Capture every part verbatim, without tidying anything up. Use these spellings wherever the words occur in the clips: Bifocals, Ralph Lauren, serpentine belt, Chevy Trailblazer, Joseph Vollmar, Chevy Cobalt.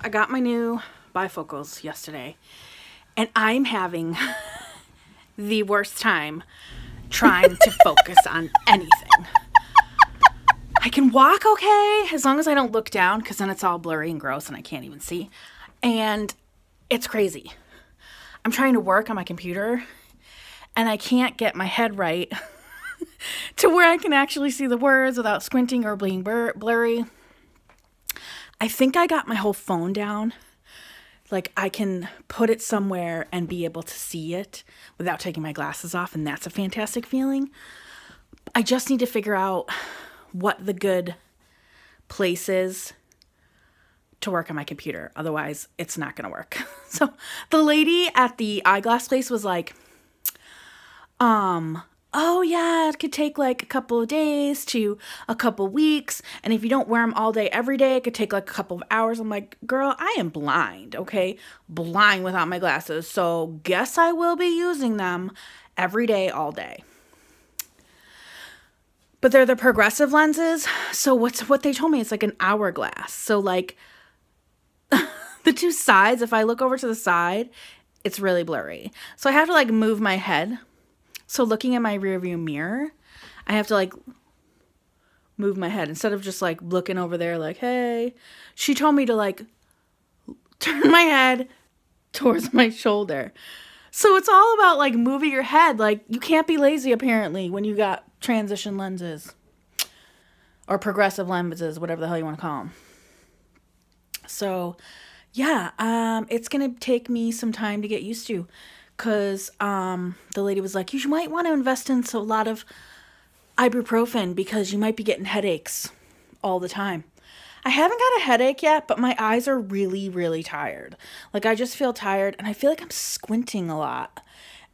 So I got my new bifocals yesterday, and I'm having the worst time trying to focus on anything. I can walk okay, as long as I don't look down, because then it's all blurry and gross and I can't even see. And it's crazy. I'm trying to work on my computer, and I can't get my head right to where I can actually see the words without squinting or being blur blurry. I think I got my whole phone down. Like, I can put it somewhere and be able to see it without taking my glasses off, and that's a fantastic feeling. I just need to figure out what the good place is to work on my computer. Otherwise, it's not going to work. So the lady at the eyeglass place was like, um... oh yeah, it could take like a couple of days to a couple weeks. And if you don't wear them all day, every day, it could take like a couple of hours. I'm like, girl, I am blind, okay? Blind without my glasses. So guess I will be using them every day, all day. But they're the progressive lenses. So what's what they told me, it's like an hourglass. So like the two sides, if I look over to the side, it's really blurry. So I have to like move my head. So looking at my rearview mirror, I have to like move my head instead of just like looking over there like, hey. She told me to like turn my head towards my shoulder. So it's all about like moving your head. Like, you can't be lazy apparently when you got transition lenses or progressive lenses, whatever the hell you want to call them. So yeah, um, it's going to take me some time to get used to. Because um, the lady was like, you might want to invest in a lot of ibuprofen because you might be getting headaches all the time. I haven't got a headache yet, but my eyes are really, really tired. Like, I just feel tired, and I feel like I'm squinting a lot.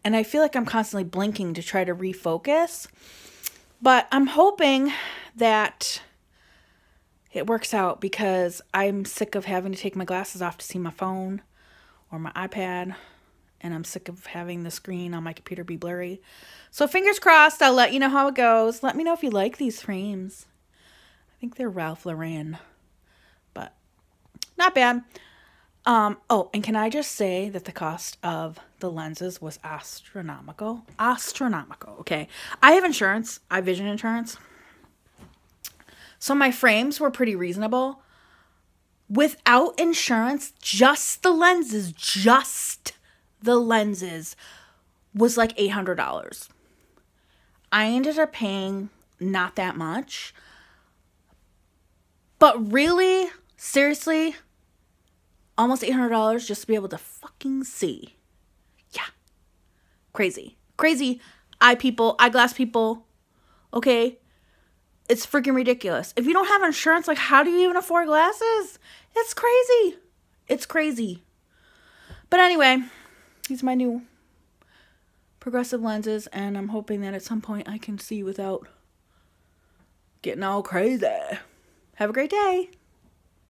And I feel like I'm constantly blinking to try to refocus. But I'm hoping that it works out, because I'm sick of having to take my glasses off to see my phone or my iPad. And I'm sick of having the screen on my computer be blurry. So fingers crossed, I'll let you know how it goes. Let me know if you like these frames. I think they're Ralph Lauren. But not bad. Um, oh, and can I just say that the cost of the lenses was astronomical? Astronomical, okay. I have insurance. I have vision insurance. So my frames were pretty reasonable. Without insurance, just the lenses, just... the lenses was like eight hundred dollars. I ended up paying not that much. But really, seriously, almost eight hundred dollars just to be able to fucking see. Yeah. Crazy. Crazy eye people, eyeglass people. Okay? It's freaking ridiculous. If you don't have insurance, like, how do you even afford glasses? It's crazy. It's crazy. But anyway... these are my new progressive lenses, and I'm hoping that at some point I can see without getting all crazy. Have a great day.